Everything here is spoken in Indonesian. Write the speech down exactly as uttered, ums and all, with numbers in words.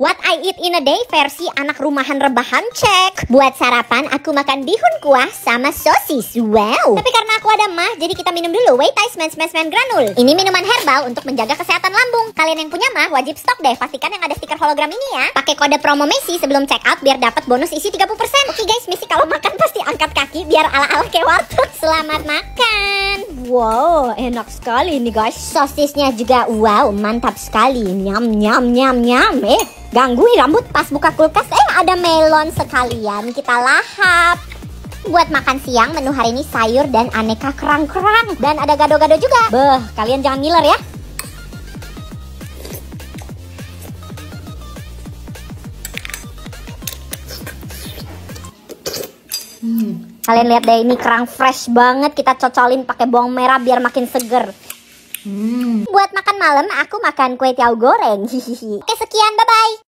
What I Eat in a Day versi anak rumahan rebahan cek. Buat sarapan aku makan bihun kuah sama sosis. Wow. Tapi karena aku ada mah, jadi kita minum dulu Weitai Smen Smen Smen Granul. Ini minuman herbal untuk menjaga kesehatan lambung. Kalian yang punya mah wajib stok deh. Pastikan yang ada stiker hologram ini ya. Pakai kode promo Messi sebelum check out biar dapat bonus isi tiga puluh persen. Oke guys, Messi kalau makan pasti angkat kaki biar ala-ala kayak warteg. Selamat makan. Wow, enak sekali ini guys. Sosisnya juga wow, mantap sekali. Nyam nyam nyam nyam. Eh. Gangguin rambut pas buka kulkas, eh ada melon sekalian, kita lahap. Buat makan siang, menu hari ini sayur dan aneka kerang-kerang. Dan ada gado-gado juga. Beuh, kalian jangan ngiler ya. Hmm. Kalian lihat deh, ini kerang fresh banget. Kita cocolin pakai bawang merah biar makin seger. Hmm. Buat makan malam, aku makan kue tiaw goreng. Hihihi. Oke, sekian, bye-bye.